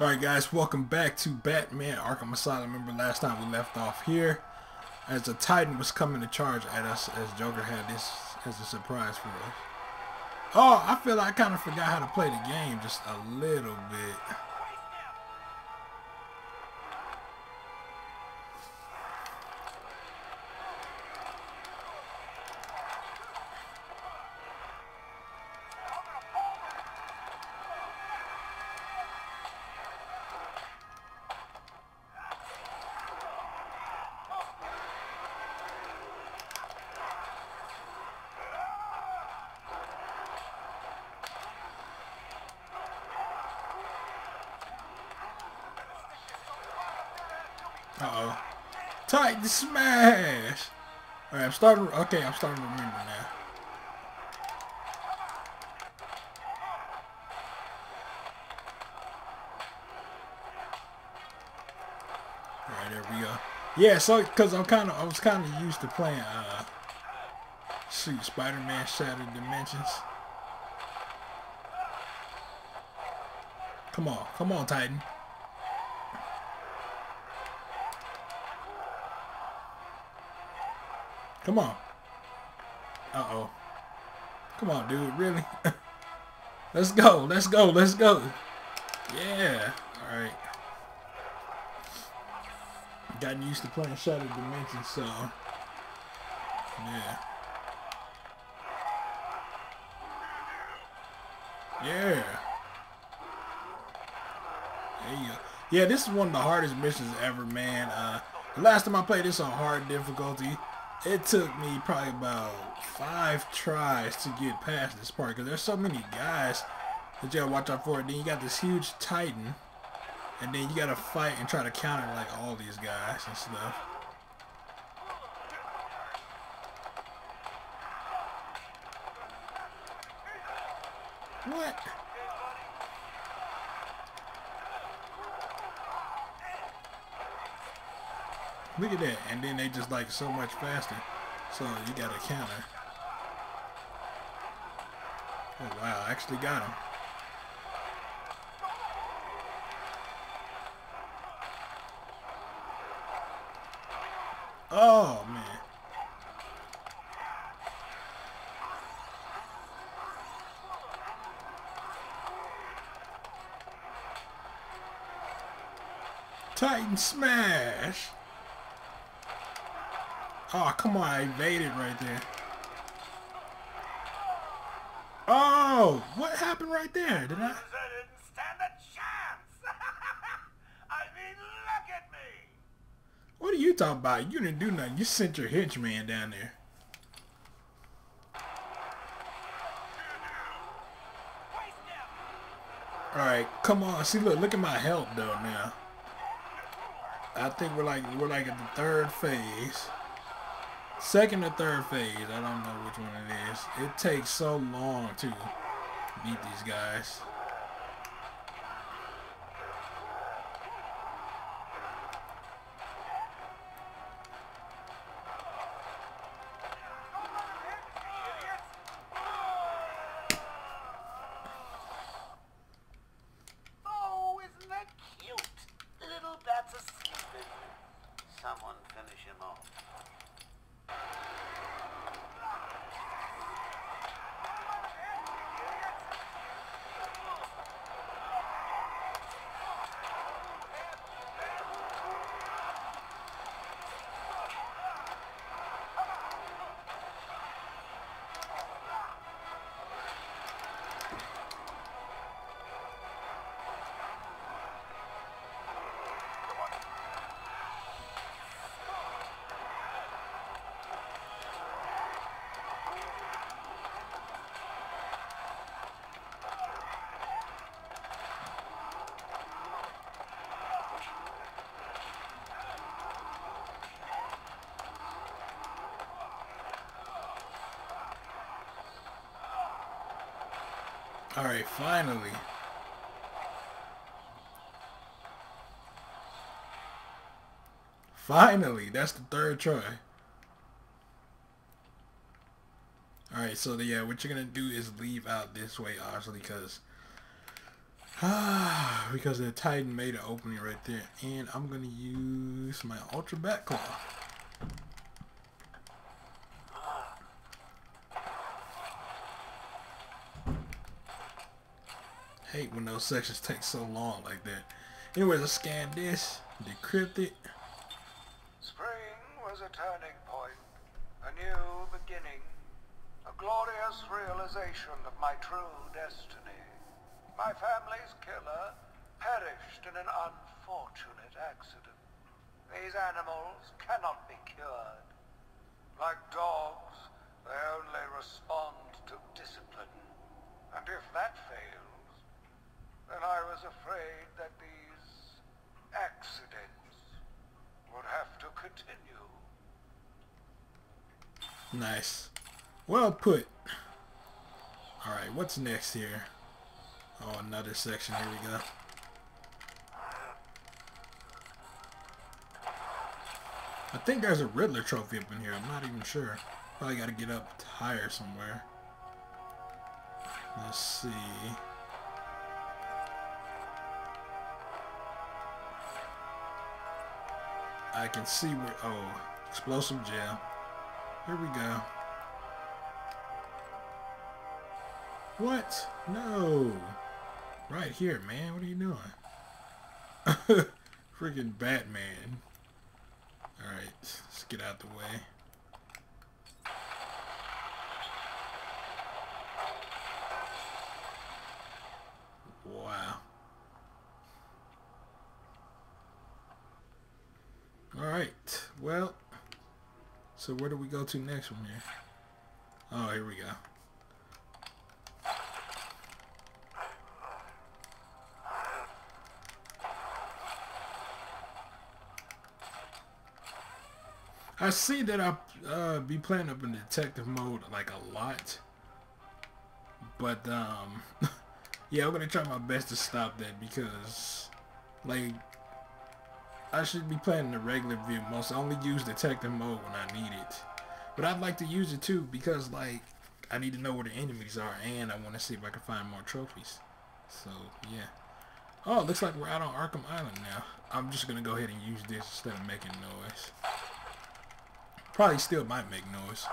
Alright guys, welcome back to Batman Arkham Asylum. Remember last time we left off here as the Titan was coming to charge at us, as Joker had this as a surprise for us. Oh, I feel like I kind of forgot how to play the game just a little bit. Uh-oh. Titan smash! Alright, I'm starting to remember now. Alright, there we go. Yeah, so, because I was kind of used to playing, Spider-Man Shattered Dimensions. Come on. Come on, Titan. Come on. Uh-oh. Come on, dude. Really? Let's go. Let's go. Let's go. Yeah. All right. Gotten used to playing Shadow Dimension, so... yeah. Yeah. There you go. Yeah, this is one of the hardest missions ever, man. The last time I played this on hard difficulty... it took me probably about 5 tries to get past this part, because there's so many guys that you gotta watch out for. And then you got this huge Titan, and then you gotta fight and try to counter like all these guys and stuff. What? Look at that, and then they just like so much faster, so you got a counter. Oh wow, I actually got him. Oh man. Titan smash! Oh, come on, I evaded right there. Oh, what happened right there? Did I? I didn't stand a chance. I mean, look at me. What are you talking about? You didn't do nothing. You sent your henchman down there. Alright, come on. See, look at my health though now. I think we're like at the third phase. Second or third phase, I don't know which one it is. It takes so long to beat these guys. Oh, isn't that cute? Little bats are sleeping. Someone finish him off. Alright, finally. Finally, that's the third try. Alright, so yeah, what you're gonna do is leave out this way, obviously, because Because the Titan made an opening right there. And I'm going to use my Ultra Batclaw. Hate when those sections take so long like that. Anyways, I scanned this, decrypt it. Spring was a turning point, a new beginning, a glorious realization of my true destiny. My family's killer perished in an unfortunate accident. These animals cannot be cured. Like dogs, they only respond to discipline. And if that fails, then I was afraid that these accidents would have to continue. Nice. Well put. Alright, what's next here? Oh, another section. Here we go. I think there's a Riddler trophy up in here. I'm not even sure. Probably gotta get up higher somewhere. Let's see. I can see where, oh, explosive gel. Here we go. What? No. Right here, man. What are you doing? Freaking Batman. Alright, let's get out the way. Well, so where do we go to next one here? Oh, here we go. I see that I'll be playing up in detective mode like a lot. But, yeah, I'm going to try my best to stop that because, like, I should be playing the regular view most. I only use detective mode when I need it. But I'd like to use it too because, like, I need to know where the enemies are and I want to see if I can find more trophies. So, yeah. Oh, it looks like we're out on Arkham Island now. I'm just going to go ahead and use this instead of making noise. Probably still might make noise.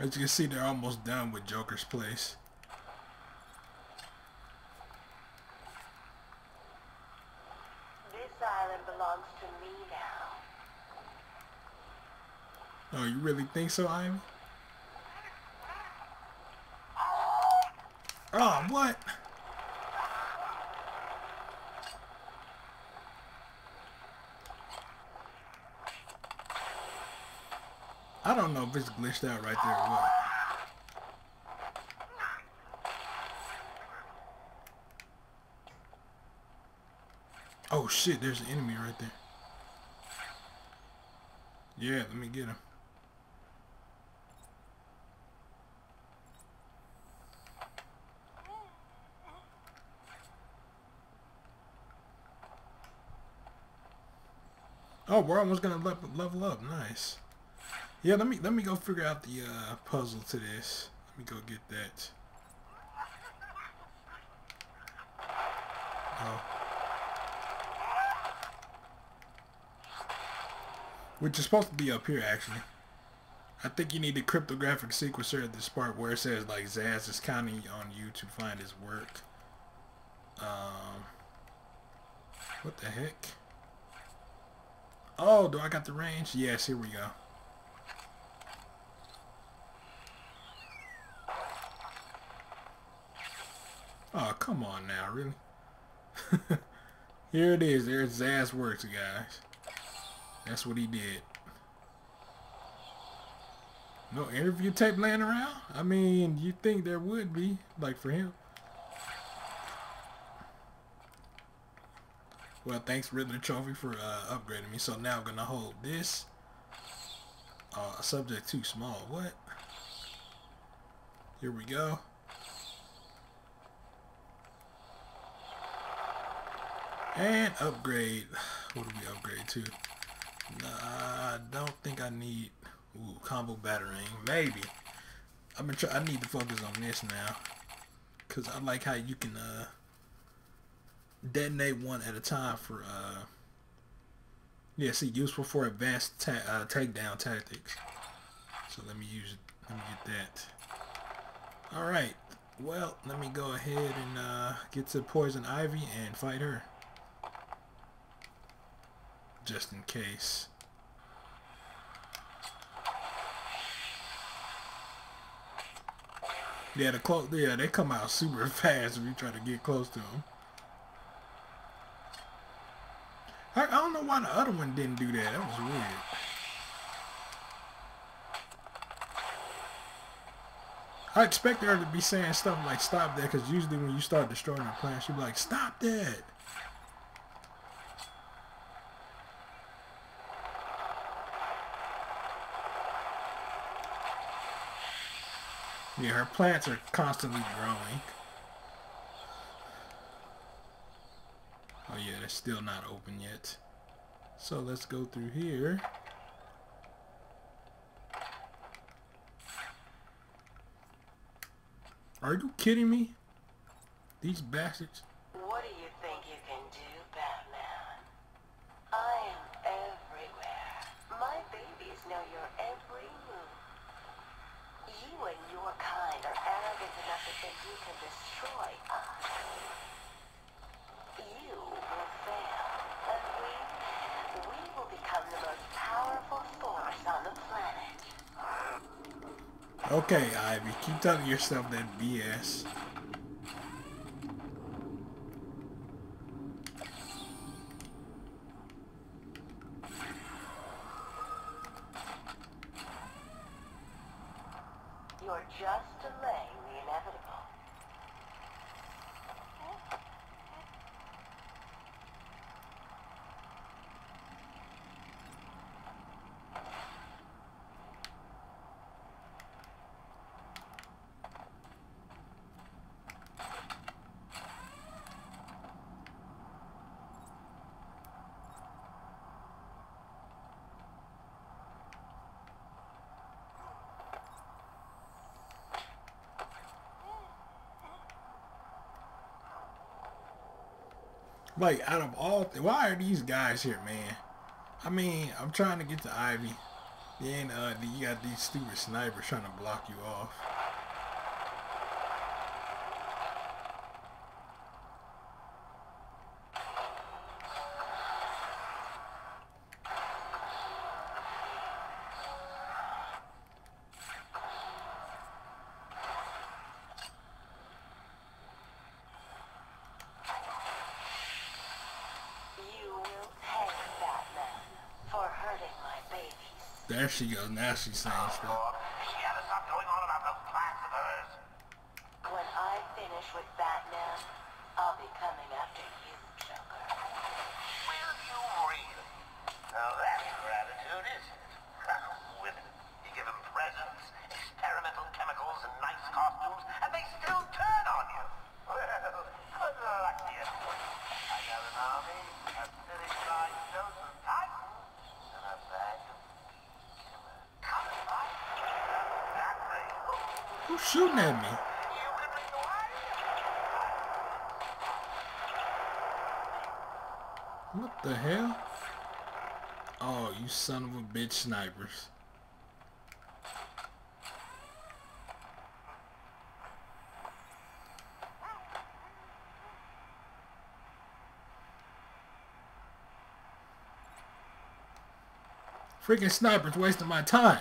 As you can see, they're almost done with Joker's place. This island belongs to me now. Oh, you really think so, Ivy? Oh, what? I don't know if it's glitched out right there or what. Oh shit, there's an enemy right there. Yeah, let me get him. Oh, we're almost gonna level up. Nice. Yeah, let me go figure out the puzzle to this. Let me go get that. Oh. Which is supposed to be up here, actually. I think you need the cryptographic sequencer at this part where it says, like, Zaz is counting on you to find his work. What the heck? Oh, do I got the range? Yes, here we go. Oh, come on now, really? Here it is. There's Zazworks, guys. That's what he did. No interview tape laying around? I mean, you'd think there would be, like, for him. Well, thanks Riddler Trophy for upgrading me. So now I'm gonna hold this. Subject too small. What? Here we go. And upgrade. What do we upgrade to? Nah, I don't think I need. Ooh, combo Batarang. Maybe. I need to focus on this now, cause I like how you can detonate one at a time for yeah. See, useful for advanced takedown tactics. So let me get that. All right. Well, let me go ahead and get to Poison Ivy and fight her, just in case. Yeah, they come out super fast if you try to get close to them. I don't know why the other one didn't do that. That was weird. I expected her to be saying stuff like "stop that," because usually when you start destroying the plants, she'd be like, "Stop that." Yeah, her plants are constantly growing. Oh yeah, they're still not open yet. So let's go through here. Are you kidding me? These bastards. What do you think you can do, Batman? I am everywhere. My babies know your every move. You and your kind are arrogant enough to think you can destroy us. You will fail, and we will become the most powerful force on the planet. Okay, Ivy, keep telling yourself that BS. You're just delaying the inevitable. Like, out of all... why are these guys here, man? I mean, I'm trying to get to Ivy. Then, you got these stupid snipers trying to block you off. There she goes. Now she's saying stuff. She had enough going on about those plans of hers. When I finish with Batman, I'll be coming after you, Joker. Will you really? Now that's gratitude, is it? Women, you give them presents, experimental chemicals, and nice costumes, and they still turn on you. Well, good luck, dear. I got an army, a city-sized dose of Titan, and a bag of... who's shooting at me? What the hell? Oh, you son of a bitch snipers. Freaking snipers wasting my time.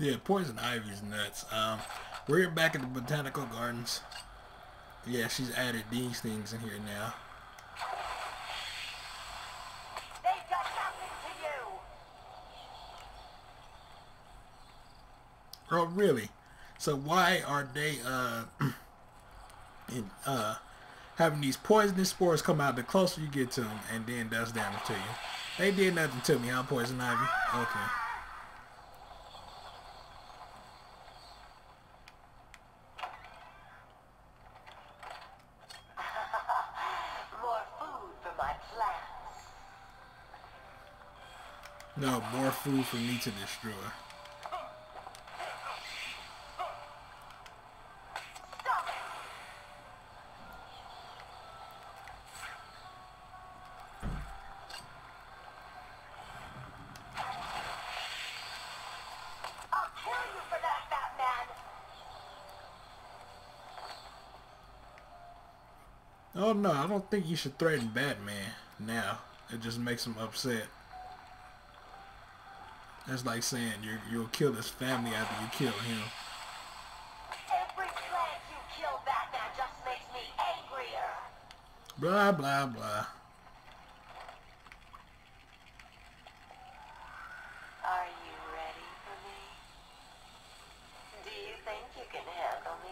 Yeah, Poison Ivy's nuts. We're back at the Botanical Gardens. Yeah, she's added these things in here now. Oh, really? So why are they having these poisonous spores come out the closer you get to them and then does damage to you? They did nothing to me, huh, Poison Ivy? Okay. No, more food for me to destroy. Stop. I'll kill you for that, Batman. Oh no, I don't think you should threaten Batman now. It just makes him upset. That's like saying you'll kill his family after you kill him. Every plan you kill Batman just makes me angrier. Blah, blah, blah. Are you ready for me? Do you think you can handle me?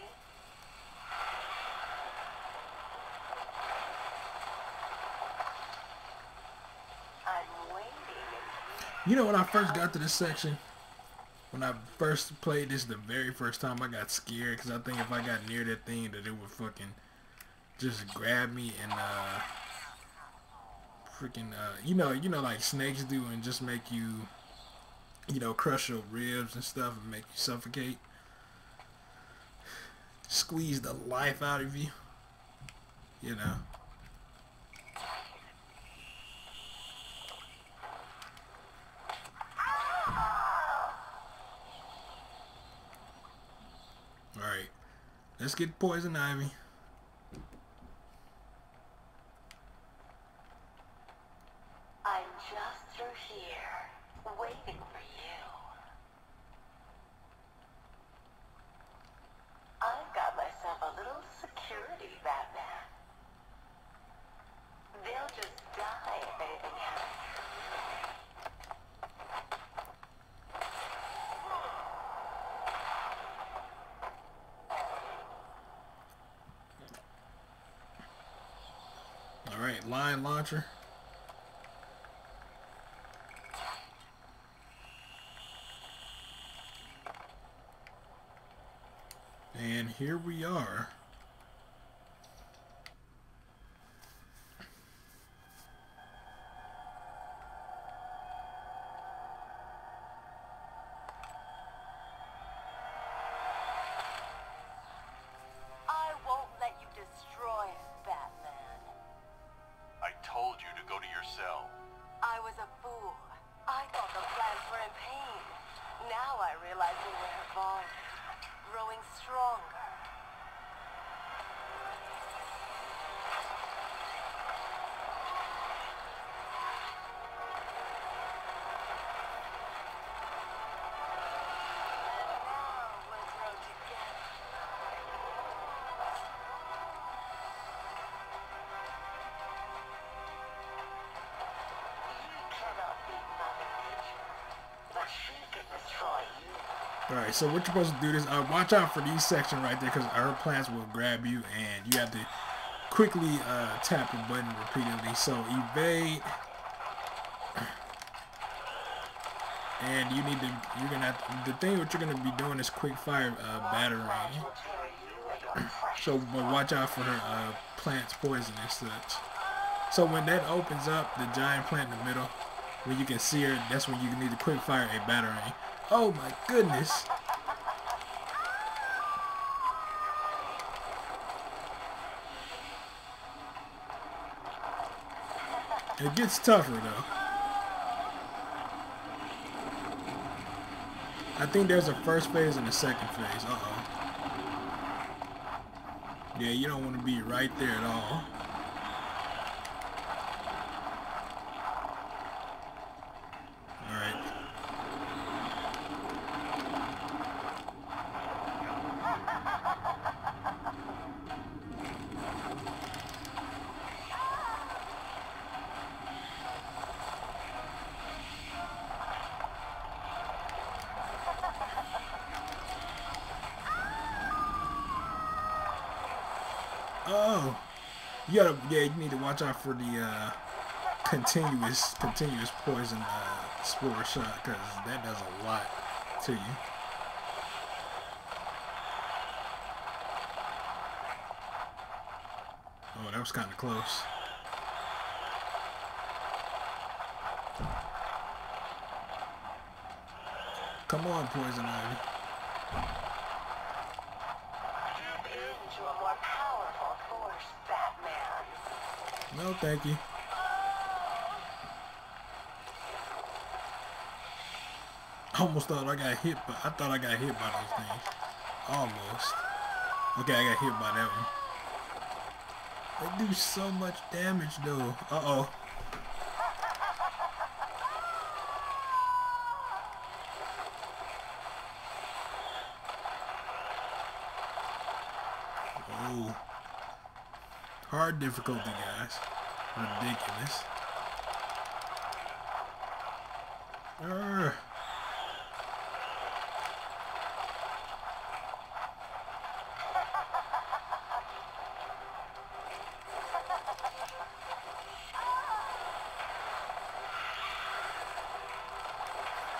You know, when I first got to this section, when I first played this the very first time, I got scared because I think if I got near that thing that it would fucking just grab me and freaking you know like snakes do, and just make you, you know, crush your ribs and stuff and make you suffocate, squeeze the life out of you, you know. Let's get Poison Ivy. I'm just through here, waiting for you. I've got myself a little security, Batman. They'll just die if anything happens. Alright, line launcher. And here we are. Alright, so what you're supposed to do is watch out for these sections right there, because her plants will grab you and you have to quickly tap the button repeatedly. So evade, and you need to, you're gonna have to, the thing what you're gonna be doing is quick fire batarang. So but watch out for her plants poison and such. So when that opens up, the giant plant in the middle, when you can see her, that's when you need to quick fire a batarang. Oh my goodness. It gets tougher though. I think there's a first phase and a second phase. Uh-oh. Yeah, you don't want to be right there at all. Oh, yeah, you need to watch out for the continuous poison spore shot, because that does a lot to you. Oh, that was kind of close. Come on, Poison Ivy. Tap into a more powerful force, Batman. No, thank you. I almost thought I got hit, but I thought I got hit by those things. Almost. Okay, I got hit by that one. They do so much damage, though. Uh-oh. Hard difficulty, guys. Ridiculous.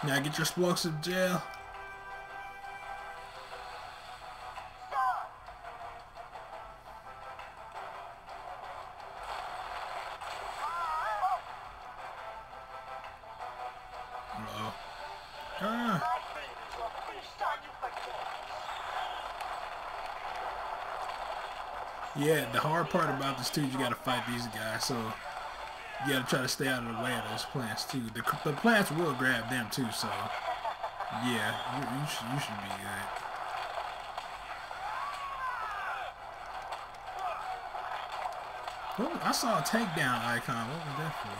Now get your splunks in jail. Yeah, the hard part about this too, you gotta fight these guys, so you gotta try to stay out of the way of those plants too. The plants will grab them too, so yeah, you should be good. Ooh, I saw a takedown icon. What was that for?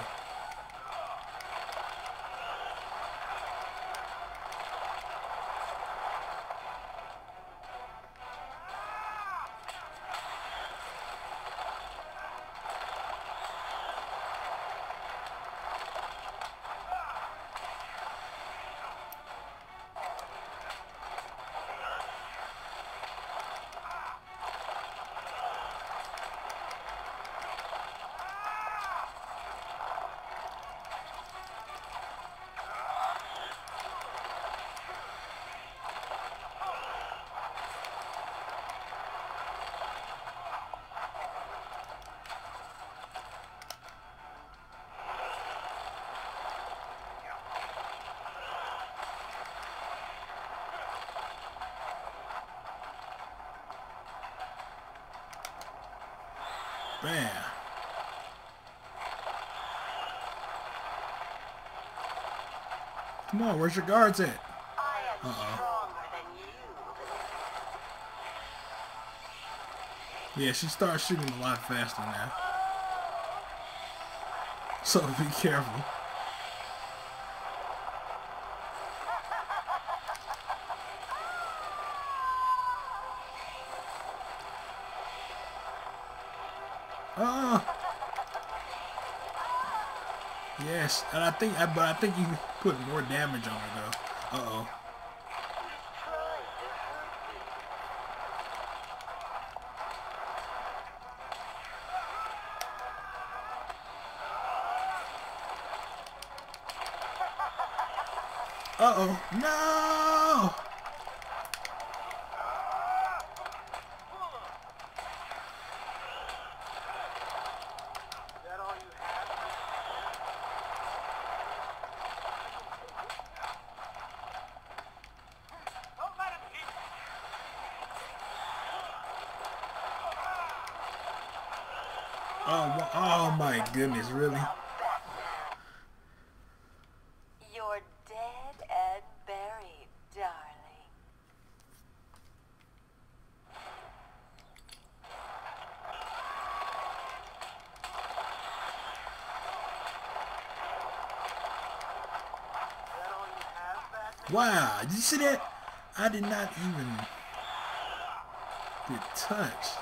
Man. Come on, where's your guards at? I am stronger than you. Yeah, she starts shooting a lot faster now. So be careful. Yes, and I think you can put more damage on her though. Uh-oh. Uh-oh. No! Oh my goodness, really? You're dead and buried, darling. Wow, did you see that? I did not even get touched.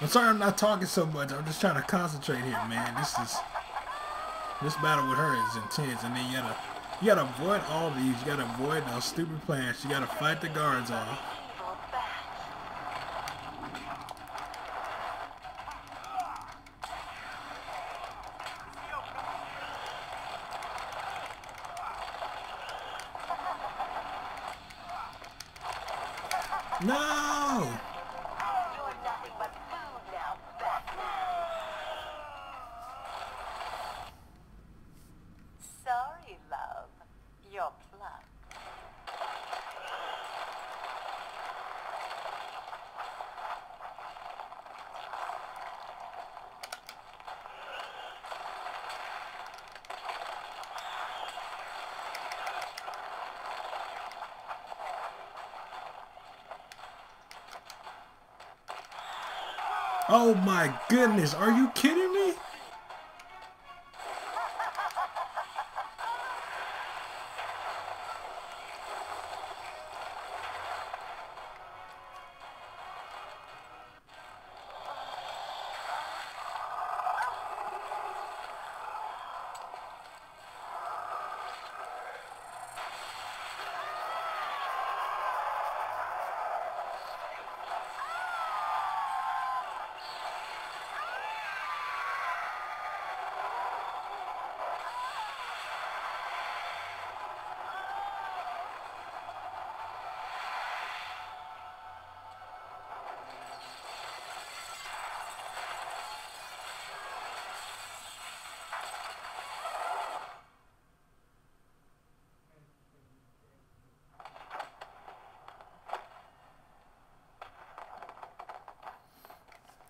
I'm sorry I'm not talking so much. I'm just trying to concentrate here, man. This is This battle with her is intense, and then you gotta avoid all these. You gotta avoid those stupid plants. You gotta fight the guards off. No! Sorry, love. You're plucked. Oh my goodness, are you kidding me?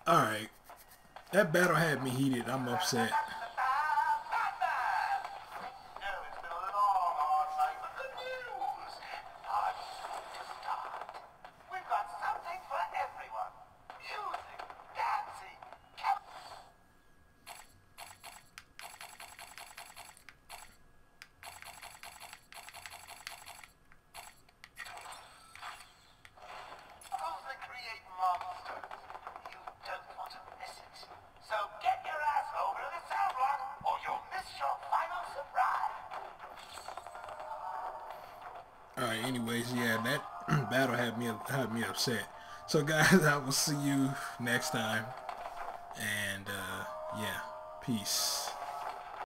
Alright, that battle had me heated. I'm upset. Alright, anyways, yeah, that battle had me upset. So guys, I will see you next time. And yeah, peace.